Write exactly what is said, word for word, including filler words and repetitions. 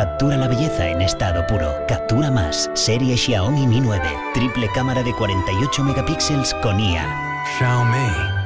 Captura la belleza en estado puro. Captura más. Serie Xiaomi Mi nueve. Triple cámara de cuarenta y ocho megapíxeles con I A. Xiaomi.